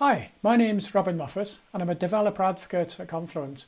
Hi, my name's Robin Moffatt and I'm a developer advocate at Confluent.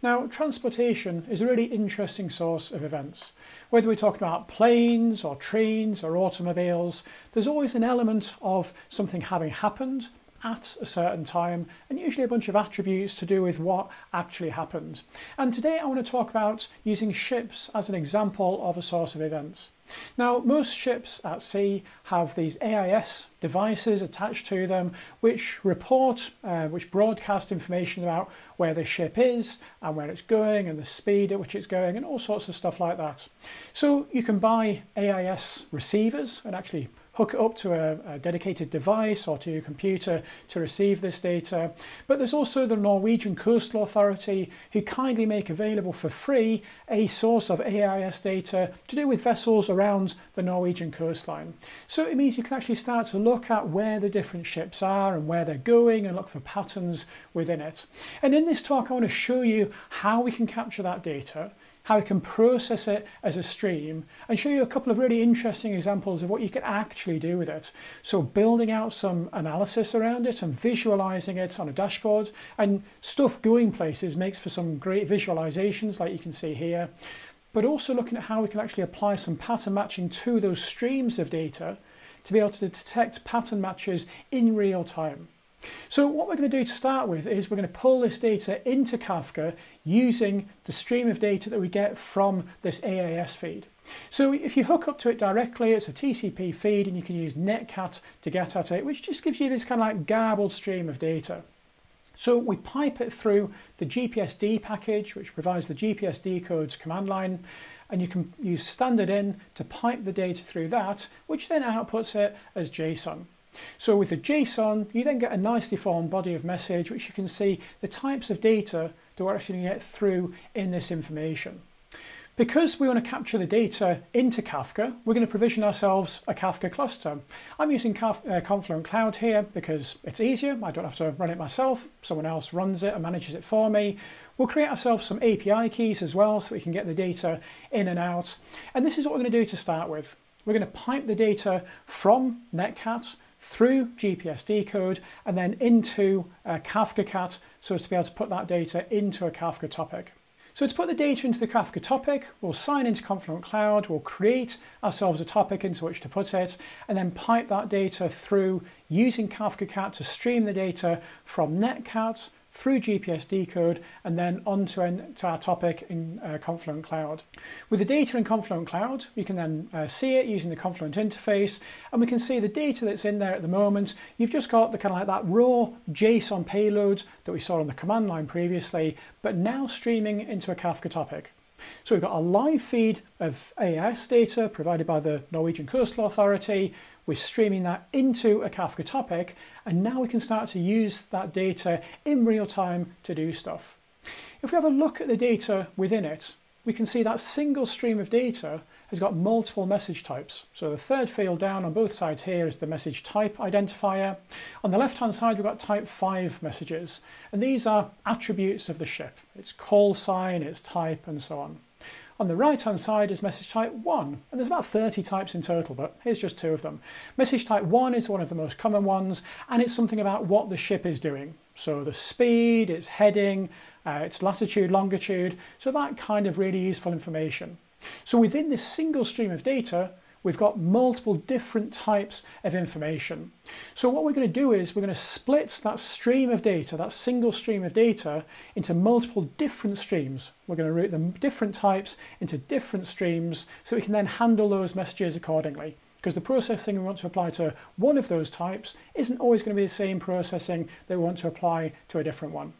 Now, transportation is a really interesting source of events. Whether we're talking about planes or trains or automobiles, there's always an element of something having happened at a certain time, and usually a bunch of attributes to do with what actually happened. And today I want to talk about using ships as an example of a source of events. Now, most ships at sea have these AIS devices attached to them which broadcast information about where the ship is and where it's going and the speed at which it's going and all sorts of stuff like that. So you can buy AIS receivers and actually hook it up to a dedicated device or to your computer to receive this data. But there's also the Norwegian Coastal Authority, who kindly make available for free a source of AIS data to do with vessels around the Norwegian coastline. So it means you can actually start to look at where the different ships are and where they're going and look for patterns within it. And in this talk, I want to show you how we can capture that data, how we can process it as a stream, and show you a couple of really interesting examples of what you can actually do with it. So building out some analysis around it and visualizing it on a dashboard, and stuff going places makes for some great visualizations like you can see here, but also looking at how we can actually apply some pattern matching to those streams of data to be able to detect pattern matches in real time. So what we're going to do to start with is we're going to pull this data into Kafka using the stream of data that we get from this AIS feed. So if you hook up to it directly, it's a TCP feed and you can use netcat to get at it, which just gives you this kind of like garbled stream of data. So we pipe it through the GPSD package, which provides the GPSdecode command line, and you can use standard in to pipe the data through that, which then outputs it as JSON. So with the JSON, you then get a nicely formed body of message, which you can see the types of data that we're actually going to get through in this information. Because we want to capture the data into Kafka, we're going to provision ourselves a Kafka cluster. I'm using Confluent Cloud here because it's easier. I don't have to run it myself. Someone else runs it and manages it for me. We'll create ourselves some API keys as well so we can get the data in and out. And this is what we're going to do to start with. We're going to pipe the data from Netcat through GPSdecode and then into KafkaCat, so as to be able to put that data into a Kafka topic. So to put the data into the Kafka topic, we'll sign into Confluent Cloud, we'll create ourselves a topic into which to put it, and then pipe that data through using KafkaCat to stream the data from Netcat through GPSdecode and then onto our topic in Confluent Cloud. With the data in Confluent Cloud, you can then see it using the Confluent interface, and we can see the data that's in there at the moment. You've just got the kind of like that raw JSON payload that we saw on the command line previously, but now streaming into a Kafka topic. So we've got a live feed of AIS data provided by the Norwegian Coastal Authority. We're streaming that into a Kafka topic, and now we can start to use that data in real time to do stuff. If we have a look at the data within it, we can see that single stream of data has got multiple message types. So the third field down on both sides here is the message type identifier. On the left-hand side, we've got type 5 messages, and these are attributes of the ship. It's call sign, it's type, and so on. On the right-hand side is message type 1, and there's about 30 types in total, but here's just two of them. Message type 1 is one of the most common ones, and it's something about what the ship is doing. So the speed, its heading, its latitude, longitude, so that kind of really useful information. So within this single stream of data, we've got multiple different types of information. So what we're going to do is we're going to split that stream of data, that single stream of data, into multiple different streams. We're going to route them different types into different streams so we can then handle those messages accordingly, because the processing we want to apply to one of those types isn't always going to be the same processing that we want to apply to a different one.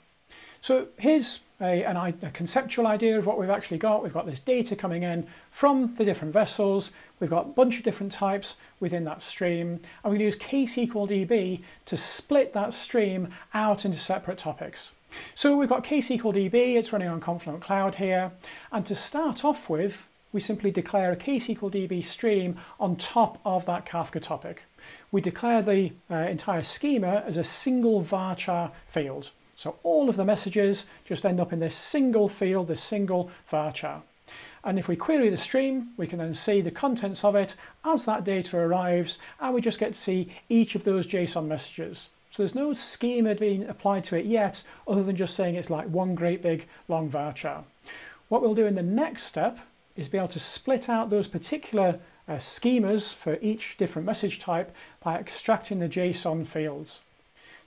So here's a conceptual idea of what we've actually got. We've got this data coming in from the different vessels. We've got a bunch of different types within that stream. And we can use ksqlDB to split that stream out into separate topics. So we've got ksqlDB, it's running on Confluent Cloud here. And to start off with, we simply declare a ksqlDB stream on top of that Kafka topic. We declare the entire schema as a single varchar field. So all of the messages just end up in this single field, this single varchar. And if we query the stream, we can then see the contents of it as that data arrives, and we just get to see each of those JSON messages. So there's no schema being applied to it yet, other than just saying it's like one great big long varchar. What we'll do in the next step is be able to split out those particular schemas for each different message type by extracting the JSON fields.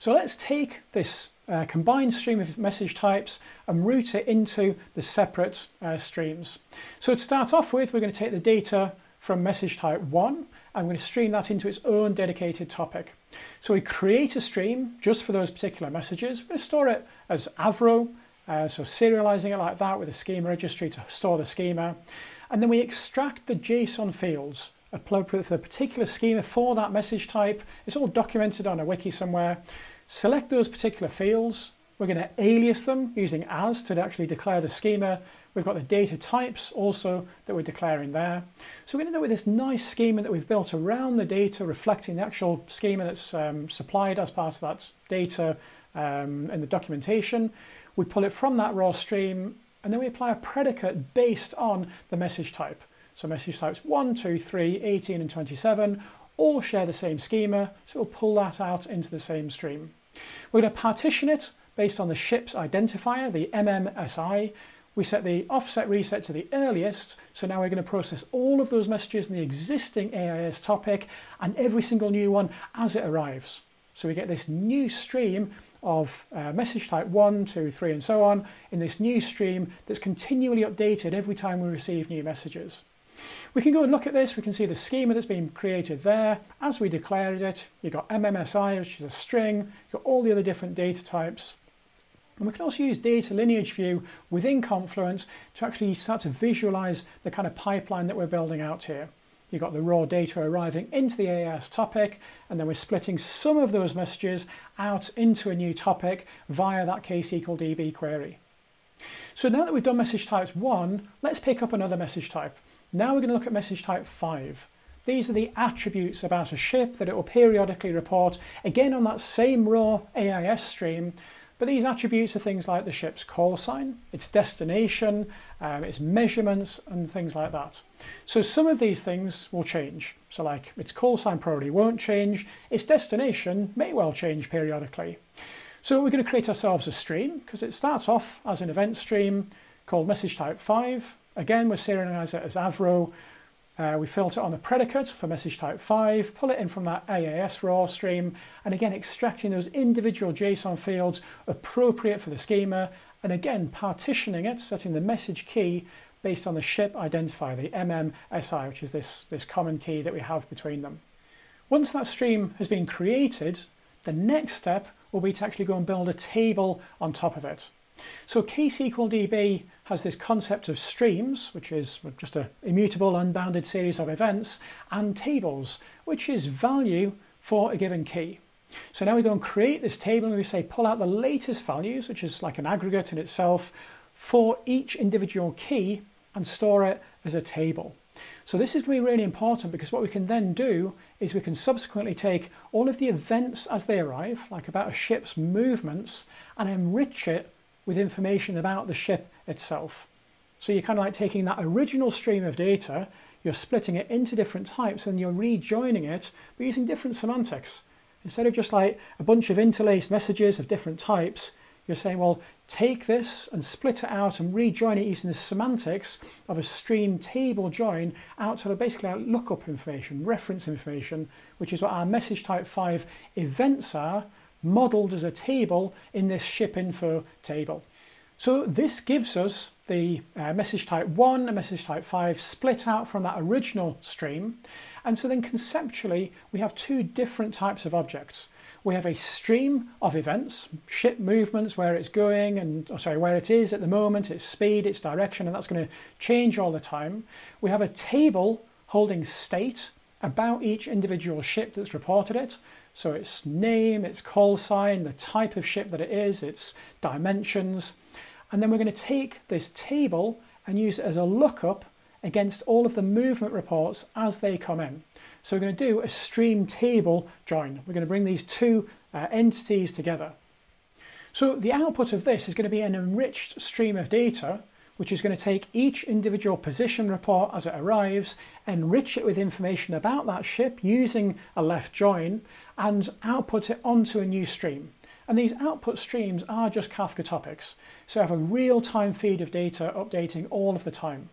So let's take this combined stream of message types and route it into the separate streams. So to start off with, we're going to take the data from message type 1, I'm going to stream that into its own dedicated topic. So we create a stream just for those particular messages. We're going to store it as Avro, so serializing it like that with a schema registry to store the schema. And then we extract the JSON fields appropriate for the particular schema for that message type. It's all documented on a wiki somewhere. Select those particular fields. We're going to alias them using as to actually declare the schema. We've got the data types also that we're declaring there. So we're going to end up with this nice schema that we've built around the data, reflecting the actual schema that's supplied as part of that data in the documentation. We pull it from that raw stream, and then we apply a predicate based on the message type. So message types 1, 2, 3, 18, and 27 all share the same schema, so we'll pull that out into the same stream. We're going to partition it based on the ship's identifier, the MMSI. We set the offset reset to the earliest, so now we're going to process all of those messages in the existing AIS topic and every single new one as it arrives. So we get this new stream of message type 1, 2, 3 and so on in this new stream that's continually updated every time we receive new messages. We can go and look at this, we can see the schema that's been created there as we declared it. You've got MMSI, which is a string, you've got all the other different data types. And we can also use data lineage view within Confluent to actually start to visualize the kind of pipeline that we're building out here. You've got the raw data arriving into the AIS topic, and then we're splitting some of those messages out into a new topic via that ksqlDB query. So now that we've done message types 1, let's pick up another message type. Now we're going to look at message type 5. These are the attributes about a ship that it will periodically report, again on that same raw AIS stream. But these attributes are things like the ship's call sign, its destination, its measurements, and things like that. So some of these things will change. So like its call sign probably won't change. Its destination may well change periodically. So we're going to create ourselves a stream, because it starts off as an event stream called message type 5. Again, we'll serialize it as Avro. We filter on the predicate for message type 5, pull it in from that AIS raw stream, and again extracting those individual JSON fields appropriate for the schema, and again partitioning it, setting the message key based on the ship identifier, the MMSI, which is this common key that we have between them. Once that stream has been created, the next step will be to actually go and build a table on top of it. So ksqlDB has this concept of streams, which is just an immutable, unbounded series of events, and tables, which is value for a given key. So now we go and create this table, and we say pull out the latest values, which is like an aggregate in itself, for each individual key and store it as a table. So this is going to be really important, because what we can then do is we can subsequently take all of the events as they arrive, like about a ship's movements, and enrich it with information about the ship itself. So you're kind of like taking that original stream of data, you're splitting it into different types, and you're rejoining it, but using different semantics. Instead of just like a bunch of interlaced messages of different types, you're saying, well, take this and split it out and rejoin it using the semantics of a stream table join out to basically like lookup information, reference information, which is what our message type 5 events are, modeled as a table in this ship info table. So this gives us the message type 1 and message type 5 split out from that original stream. And so then conceptually, we have two different types of objects. We have a stream of events, ship movements, where it's going, and where it is at the moment, its speed, its direction, and that's going to change all the time. We have a table holding state about each individual ship that's reported it. So its name, its call sign, the type of ship that it is, its dimensions. And then we're going to take this table and use it as a lookup against all of the movement reports as they come in. So we're going to do a stream table join. We're going to bring these two entities together. So the output of this is going to be an enriched stream of data, which is going to take each individual position report as it arrives, enrich it with information about that ship using a left join, and output it onto a new stream. And these output streams are just Kafka topics, so I have a real-time feed of data updating all of the time.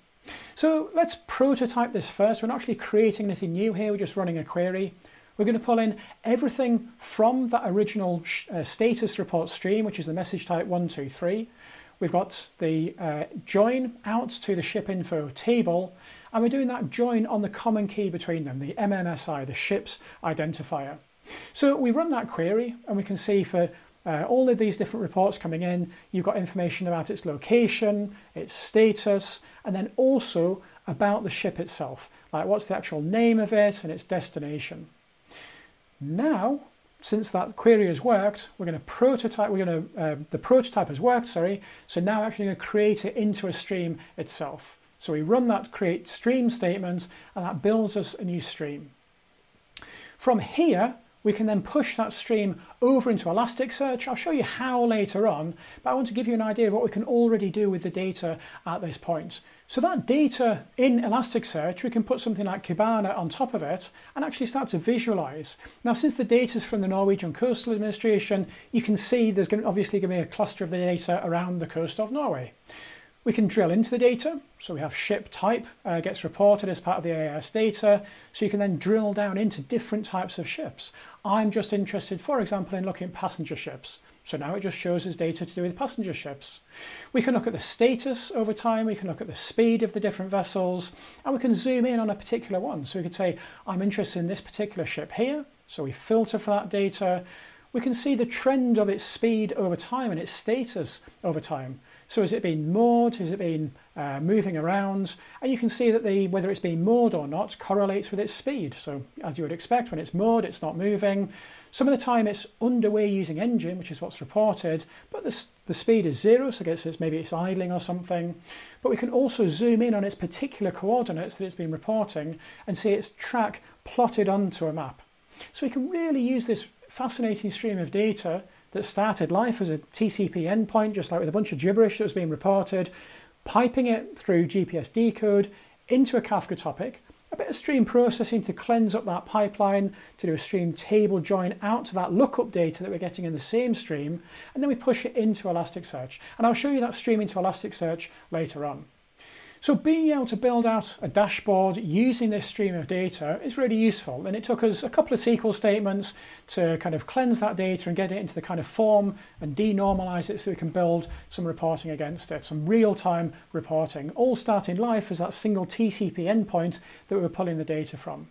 So let's prototype this first. We're not actually creating anything new here, we're just running a query. We're going to pull in everything from that original status report stream, which is the message type 123. We've got the join out to the ship info table, and we're doing that join on the common key between them, the MMSI, the ship's identifier. So we run that query, and we can see for all of these different reports coming in, you've got information about its location, its status, and then also about the ship itself, like what's the actual name of it and its destination. Now, since that query has worked, we're going to prototype. The prototype has worked, sorry. So now we're actually going to create it into a stream itself. So we run that create stream statement, and that builds us a new stream. From here, we can then push that stream over into Elasticsearch. I'll show you how later on, but I want to give you an idea of what we can already do with the data at this point. So that data in Elasticsearch, we can put something like Kibana on top of it and actually start to visualize. Now, since the data is from the Norwegian Coastal Administration, you can see there's obviously going to be a cluster of the data around the coast of Norway. We can drill into the data, so we have ship type gets reported as part of the AIS data, so you can then drill down into different types of ships. I'm just interested, for example, in looking at passenger ships, so now it just shows us data to do with passenger ships. We can look at the status over time, we can look at the speed of the different vessels, and we can zoom in on a particular one. So we could say, I'm interested in this particular ship here, so we filter for that data. We can see the trend of its speed over time and its status over time. So has it been moored? Has it been moving around? And you can see that whether it's been moored or not correlates with its speed. So as you would expect, when it's moored, it's not moving. Some of the time it's underway using engine, which is what's reported, but the speed is zero, so I guess maybe it's idling or something. But we can also zoom in on its particular coordinates that it's been reporting and see its track plotted onto a map. So we can really use this fascinating stream of data that started life as a TCP endpoint, just like with a bunch of gibberish that was being reported, piping it through GPSdecode into a Kafka topic, a bit of stream processing to cleanse up that pipeline, to do a stream table join out to that lookup data that we're getting in the same stream, and then we push it into Elasticsearch. And I'll show you that stream into Elasticsearch later on. So being able to build out a dashboard using this stream of data is really useful, and it took us a couple of SQL statements to kind of cleanse that data and get it into the kind of form and denormalize it so we can build some reporting against it, some real-time reporting, all starting life as that single TCP endpoint that we were pulling the data from.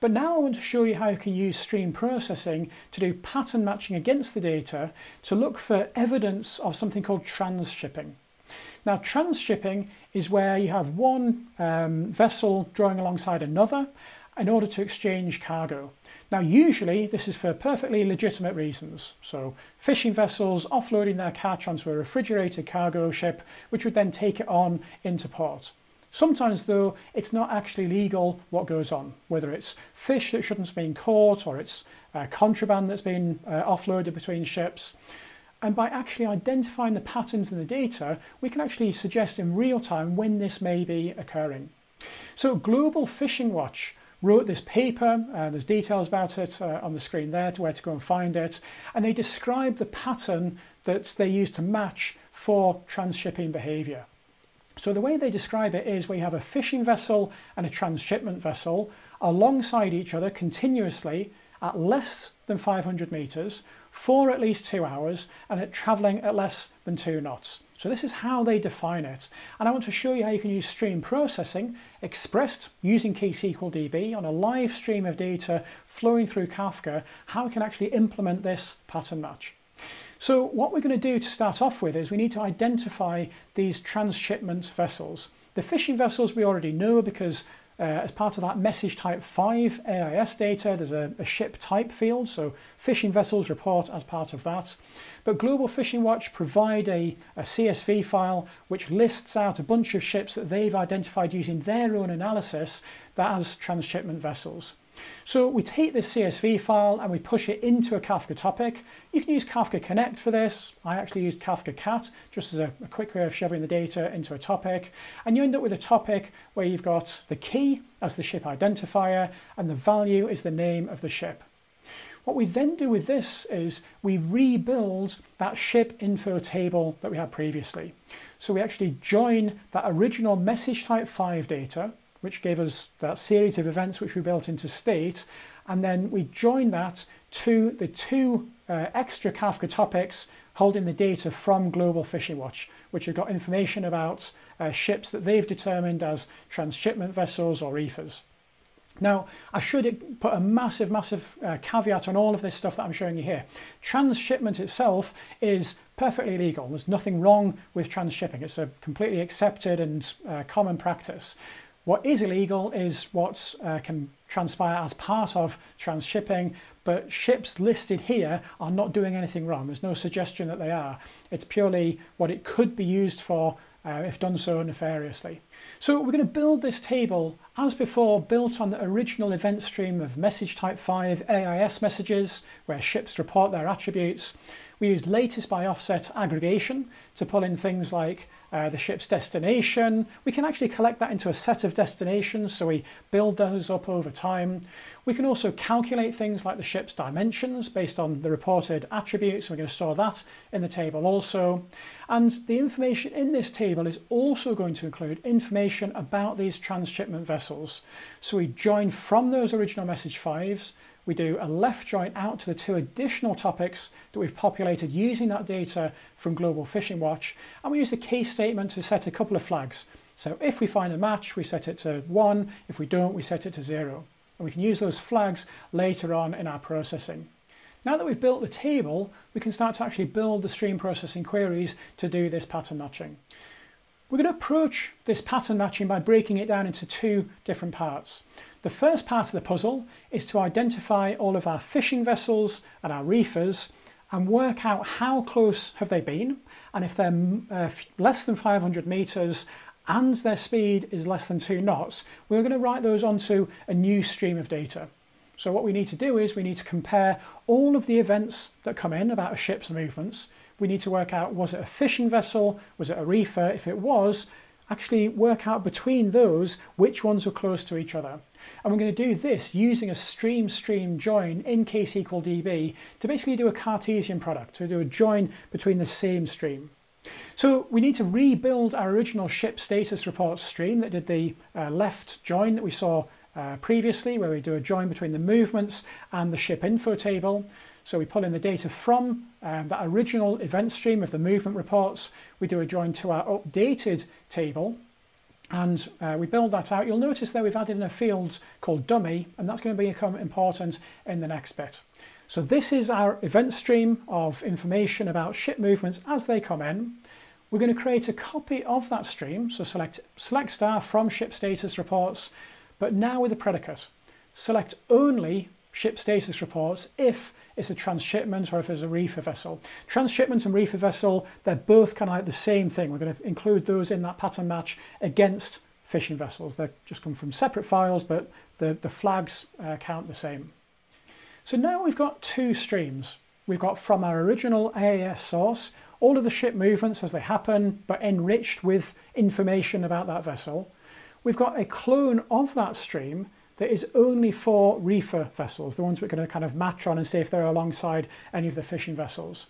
But now I want to show you how you can use stream processing to do pattern matching against the data to look for evidence of something called transshipping. Now, transshipping is where you have one vessel drawing alongside another in order to exchange cargo. Now, usually this is for perfectly legitimate reasons. So fishing vessels offloading their catch onto a refrigerated cargo ship, which would then take it on into port. Sometimes, though, it's not actually legal what goes on, whether it's fish that shouldn't have been caught or it's contraband that's been offloaded between ships. And by actually identifying the patterns in the data, we can actually suggest in real time when this may be occurring. So Global Fishing Watch wrote this paper, there's details about it on the screen there to where to go and find it, and they describe the pattern that they use to match for transshipping behavior. So the way they describe it is we have a fishing vessel and a transshipment vessel alongside each other continuously at less than 500 meters, for at least 2 hours, and at traveling at less than 2 knots. So this is how they define it. And I want to show you how you can use stream processing expressed using ksqlDB on a live stream of data flowing through Kafka, how we can actually implement this pattern match. So what we're going to do to start off with is we need to identify these transshipment vessels. The fishing vessels we already know because as part of that message type 5 AIS data, there's a ship type field, so fishing vessels report as part of that. But Global Fishing Watch provide a CSV file which lists out a bunch of ships that they've identified using their own analysis that as transshipment vessels. So we take this CSV file and we push it into a Kafka topic. You can use Kafka Connect for this. I actually used KafkaCat just as a quick way of shoving the data into a topic. And you end up with a topic where you've got the key as the ship identifier and the value is the name of the ship. What we then do with this is we rebuild that ship info table that we had previously. So we actually join that original message type 5 data, which gave us that series of events which we built into state, and then we join that to the two extra Kafka topics holding the data from Global Fishing Watch, which have got information about ships that they've determined as transshipment vessels or reefers. Now, I should put a massive, massive caveat on all of this stuff that I'm showing you here. Transshipment itself is perfectly legal. There's nothing wrong with transshipping. It's a completely accepted and common practice. What is illegal is what can transpire as part of transshipping, but ships listed here are not doing anything wrong. There's no suggestion that they are. It's purely what it could be used for if done so nefariously. So we're going to build this table as before, built on the original event stream of message type 5 AIS messages, where ships report their attributes. We use latest by offset aggregation to pull in things like the ship's destination. We can actually collect that into a set of destinations, so we build those up over time. We can also calculate things like the ship's dimensions based on the reported attributes. We're going to store that in the table also. And the information in this table is also going to include information about these transshipment vessels. So we join from those original message 5s. We do a left join out to the two additional topics that we've populated using that data from Global Fishing Watch, and we use the case statement to set a couple of flags. So if we find a match, we set it to 1. If we don't, we set it to 0. And we can use those flags later on in our processing. Now that we've built the table, we can start to actually build the stream processing queries to do this pattern matching. We're going to approach this pattern matching by breaking it down into two different parts. The first part of the puzzle is to identify all of our fishing vessels and our reefers and work out how close have they been, and if they're less than 500 meters and their speed is less than 2 knots, we're going to write those onto a new stream of data. So what we need to do is we need to compare all of the events that come in about a ship's movements. We need to work out, was it a fishing vessel, was it a reefer? If it was, actually work out between those which ones were close to each other. And we're going to do this using a stream-stream join in ksqlDB to basically do a Cartesian product, to do a join between the same stream. So we need to rebuild our original ship status report stream that did the left join that we saw previously, where we do a join between the movements and the ship info table. So we pull in the data from that original event stream of the movement reports. We do a join to our updated table, and we build that out. You'll notice there we've added in a field called dummy, and that's going to become important in the next bit. So this is our event stream of information about ship movements as they come in. We're going to create a copy of that stream. So select star from ship status reports, but now with a predicate. Select only ship status reports if it's a transshipment or if it's a reefer vessel. Transshipment and reefer vessel, they're both kind of like the same thing. We're going to include those in that pattern match against fishing vessels. They just come from separate files, but the flags count the same. So now we've got two streams. We've got from our original AIS source, all of the ship movements as they happen, but enriched with information about that vessel. We've got a clone of that stream that is only for reefer vessels, the ones we're going to kind of match on and see if they're alongside any of the fishing vessels.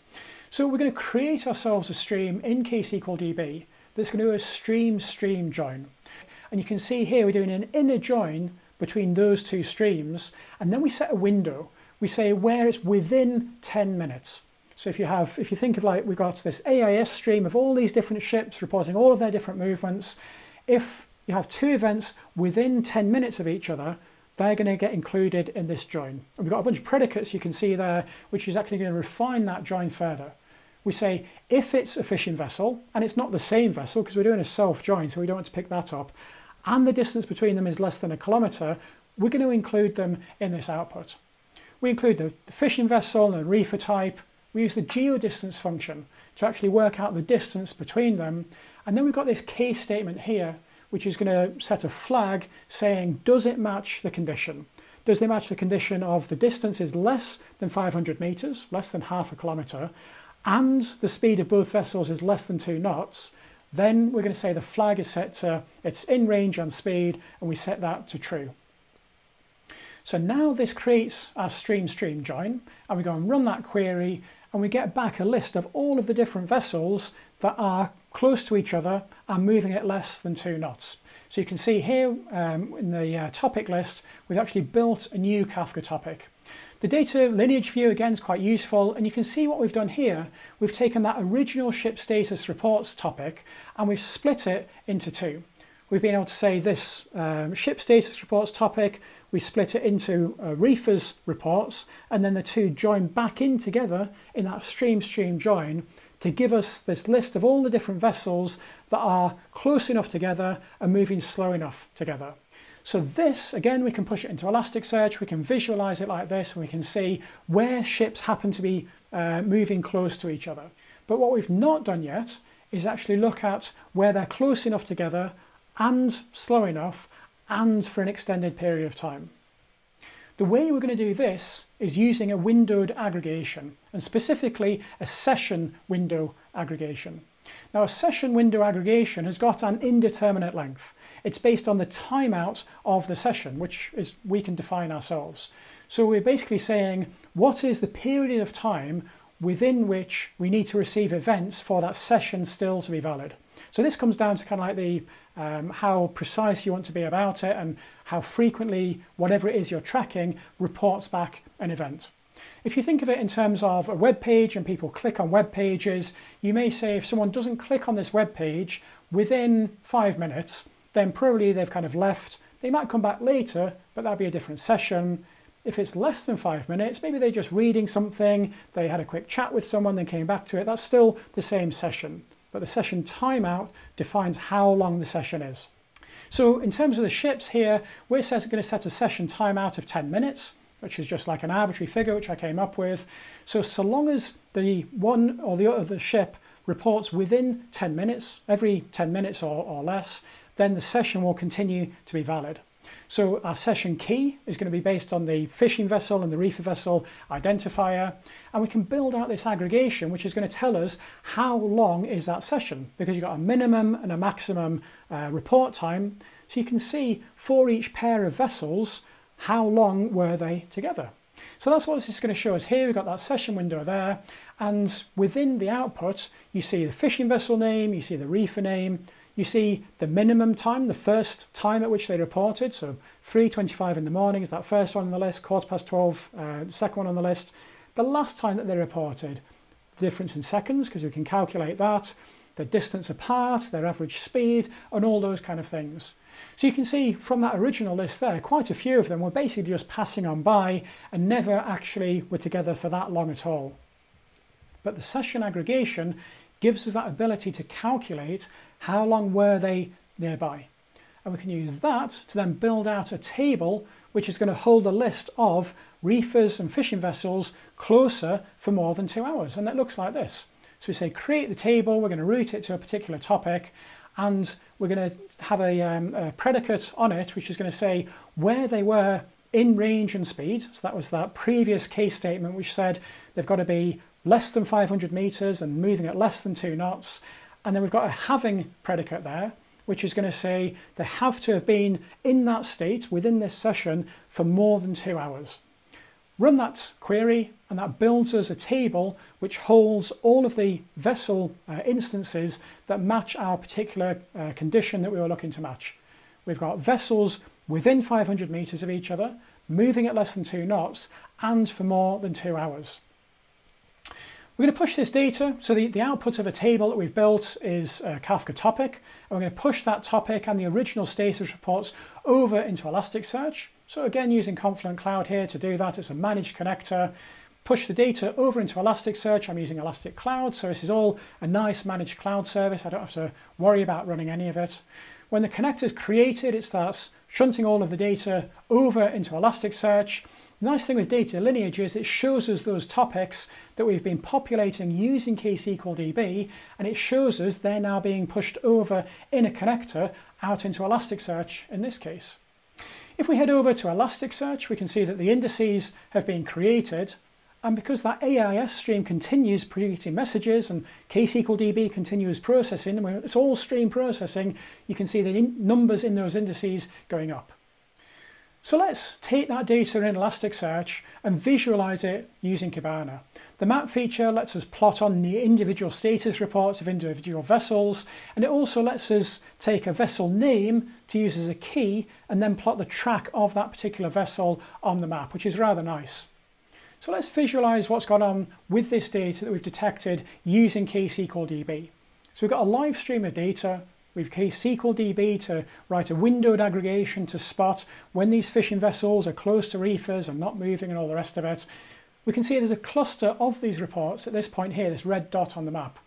So we're going to create ourselves a stream in ksqlDB that's going to do a stream-stream join. And you can see here we're doing an inner join between those two streams, and then we set a window. We say where it's within 10 minutes. So if you think of like we've got this AIS stream of all these different ships reporting all of their different movements, if you have two events within 10 minutes of each other, they're going to get included in this join. And we've got a bunch of predicates you can see there, which is actually going to refine that join further. We say if it's a fishing vessel, and it's not the same vessel because we're doing a self-join, so we don't want to pick that up, and the distance between them is less than 1 kilometer, we're going to include them in this output. We include the fishing vessel and the reefer type. We use the geodistance function to actually work out the distance between them. And then we've got this case statement here, which is going to set a flag saying, does it match the condition? Does they match the condition of the distance is less than 500 meters, less than half a kilometer, and the speed of both vessels is less than 2 knots, then we're going to say the flag is set to it's in range and speed, and we set that to true. So now this creates our stream join, and we go and run that query, and we get back a list of all of the different vessels that are close to each other and moving at less than 2 knots. So you can see here in the topic list, we've actually built a new Kafka topic. The data lineage view again is quite useful, and you can see what we've done here. We've taken that original ship status reports topic and we've split it into two. We've been able to say this ship status reports topic, we split it into reefers reports, and then the two join back in together in that stream join to give us this list of all the different vessels that are close enough together and moving slow enough together. So this, again, we can push it into Elasticsearch, we can visualize it like this, and we can see where ships happen to be moving close to each other. But what we've not done yet is actually look at where they're close enough together and slow enough and for an extended period of time. The way we're going to do this is using a windowed aggregation, and specifically a session window aggregation. Now, a session window aggregation has got an indeterminate length. It's based on the timeout of the session, which is we can define ourselves. So we're basically saying, what is the period of time within which we need to receive events for that session still to be valid? So this comes down to kind of like the how precise you want to be about it and how frequently whatever it is you're tracking reports back an event. If you think of it in terms of a web page and people click on web pages, you may say if someone doesn't click on this web page within 5 minutes, then probably they've kind of left. They might come back later, but that'd be a different session. If it's less than 5 minutes, maybe they're just reading something, they had a quick chat with someone, then came back to it. That's still the same session, but the session timeout defines how long the session is. So in terms of the ships here, we're going to set a session timeout of 10 minutes. Which is just like an arbitrary figure which I came up with. So long as the one or the other ship reports within 10 minutes, every 10 minutes or less, then the session will continue to be valid. So our session key is going to be based on the fishing vessel and the reefer vessel identifier, and we can build out this aggregation which is going to tell us how long is that session, because you've got a minimum and a maximum report time, so you can see for each pair of vessels how long were they together. So that's what this is going to show us here. We've got that session window there, and within the output you see the fishing vessel name, you see the reefer name, you see the minimum time, the first time at which they reported, so 3:25 in the morning is that first one on the list, 12:15 the second one on the list, the last time that they reported, the difference in seconds because we can calculate that, the distance apart, their average speed, and all those kind of things. So you can see from that original list there, quite a few of them were basically just passing on by and never actually were together for that long at all. But the session aggregation gives us that ability to calculate how long were they nearby. And we can use that to then build out a table which is going to hold a list of reefers and fishing vessels closer for more than 2 hours. And that looks like this. So we say create the table, we're going to route it to a particular topic, and we're going to have a predicate on it which is going to say where they were in range and speed. So that was that previous case statement which said they've got to be less than 500 meters and moving at less than 2 knots. And then we've got a having predicate there which is going to say they have to have been in that state within this session for more than 2 hours. Run that query, and that builds us a table which holds all of the vessel instances that match our particular condition that we were looking to match. We've got vessels within 500 meters of each other, moving at less than 2 knots, and for more than 2 hours. We're going to push this data, so the output of a table that we've built is a Kafka topic, and we're going to push that topic and the original status reports over into Elasticsearch. So again, using Confluent Cloud here to do that, it's a managed connector. Push the data over into Elasticsearch. I'm using Elastic Cloud, so this is all a nice managed cloud service. I don't have to worry about running any of it. When the connector is created, it starts shunting all of the data over into Elasticsearch. The nice thing with data lineage is it shows us those topics that we've been populating using ksqlDB, and it shows us they're now being pushed over in a connector out into Elasticsearch in this case. If we head over to Elasticsearch, we can see that the indices have been created, and because that AIS stream continues creating messages and ksqlDB continues processing, and it's all stream processing, you can see the numbers in those indices going up. So let's take that data in Elasticsearch and visualize it using Kibana. The map feature lets us plot on the individual status reports of individual vessels, and it also lets us take a vessel name to use as a key and then plot the track of that particular vessel on the map, which is rather nice. So let's visualize what's gone on with this data that we've detected using ksqlDB. So we've got a live stream of data. We've ksqlDB to write a windowed aggregation to spot when these fishing vessels are close to reefers and not moving and all the rest of it. We can see there's a cluster of these reports at this point here, this red dot on the map.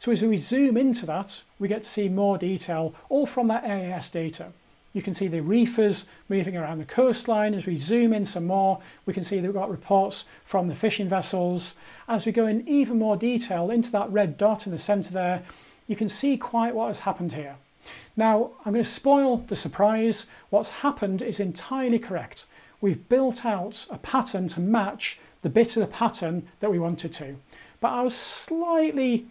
So as we zoom into that, we get to see more detail, all from that AIS data. You can see the reefers moving around the coastline. As we zoom in some more, we can see that we've got reports from the fishing vessels. As we go in even more detail into that red dot in the center there, you can see quite what has happened here. Now, I'm going to spoil the surprise. What's happened is entirely correct. We've built out a pattern to match the bit of the pattern that we wanted to. But I was slightly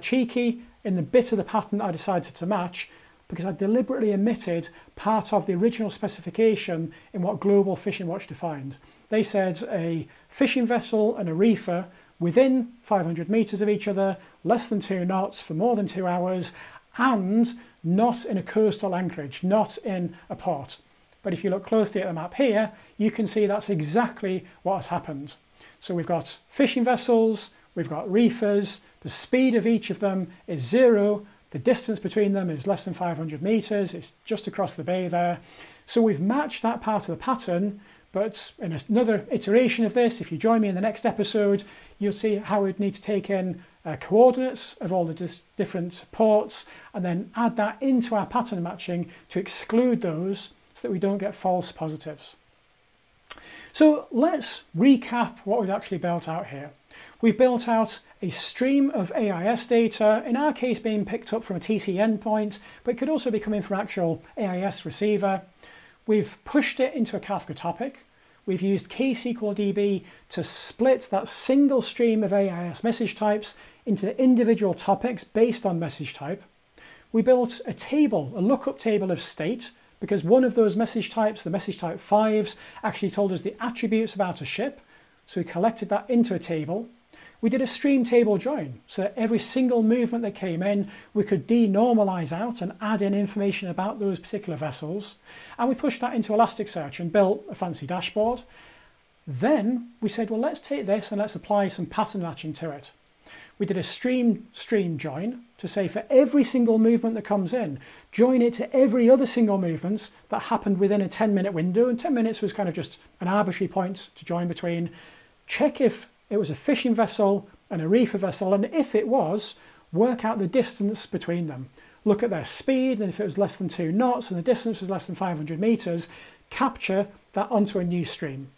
cheeky in the bit of the pattern that I decided to match, because I deliberately omitted part of the original specification in what Global Fishing Watch defined. They said a fishing vessel and a reefer within 500 meters of each other, less than 2 knots for more than 2 hours, and not in a coastal anchorage, not in a port. But if you look closely at the map here, you can see that's exactly what has happened. So we've got fishing vessels, we've got reefers, the speed of each of them is 0, the distance between them is less than 500 meters, it's just across the bay there. So we've matched that part of the pattern. But in another iteration of this, if you join me in the next episode, you'll see how we'd need to take in coordinates of all the different ports and then add that into our pattern matching to exclude those so that we don't get false positives. So let's recap what we've actually built out here. We've built out a stream of AIS data, in our case being picked up from a TCP endpoint, but it could also be coming from actual AIS receiver. We've pushed it into a Kafka topic. We've used ksqlDB to split that single stream of AIS message types into individual topics based on message type. We built a table, a lookup table of state, because one of those message types, the message type 5s, actually told us the attributes about a ship. So we collected that into a table. We did a stream table join, so that every single movement that came in, we could denormalize out and add in information about those particular vessels. And we pushed that into Elasticsearch and built a fancy dashboard. Then we said, well, let's take this and let's apply some pattern matching to it. We did a stream join to say for every single movement that comes in, join it to every other single movement that happened within a 10-minute window. And 10 minutes was kind of just an arbitrary point to join between. Check if it was a fishing vessel and a reefer vessel, and if it was, work out the distance between them. Look at their speed, and if it was less than 2 knots and the distance was less than 500 meters, capture that onto a new stream.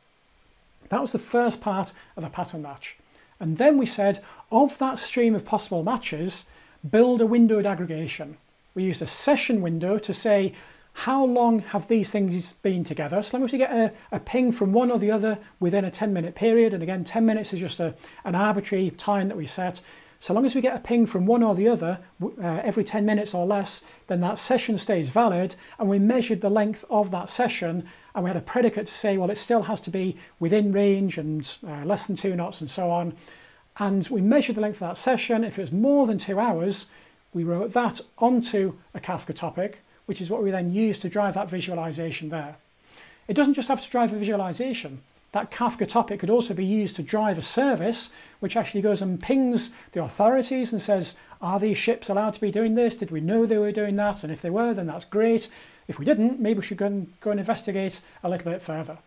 That was the first part of the pattern match. And then we said, of that stream of possible matches, build a windowed aggregation. We used a session window to say, how long have these things been together? So long as we get a ping from one or the other within a 10-minute period, and again, 10 minutes is just an arbitrary time that we set. So long as we get a ping from one or the other every 10 minutes or less, then that session stays valid, and we measured the length of that session, and we had a predicate to say, well, it still has to be within range and less than 2 knots and so on. And we measured the length of that session. If it was more than 2 hours, we wrote that onto a Kafka topic, which is what we then use to drive that visualization there. It doesn't just have to drive the visualization. That Kafka topic could also be used to drive a service, which actually goes and pings the authorities and says, are these ships allowed to be doing this? Did we know they were doing that? And if they were, then that's great. If we didn't, maybe we should go and investigate a little bit further.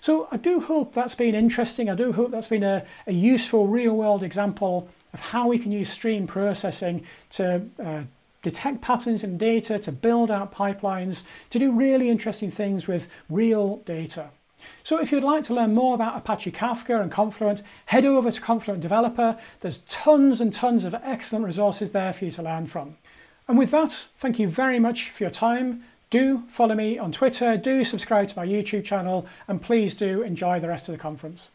So I do hope that's been interesting. I do hope that's been a useful real-world example of how we can use stream processing to detect patterns in data, to build out pipelines, to do really interesting things with real data. So if you'd like to learn more about Apache Kafka and Confluent, head over to Confluent Developer. There's tons and tons of excellent resources there for you to learn from. And with that, thank you very much for your time. Do follow me on Twitter, do subscribe to my YouTube channel, and please do enjoy the rest of the conference.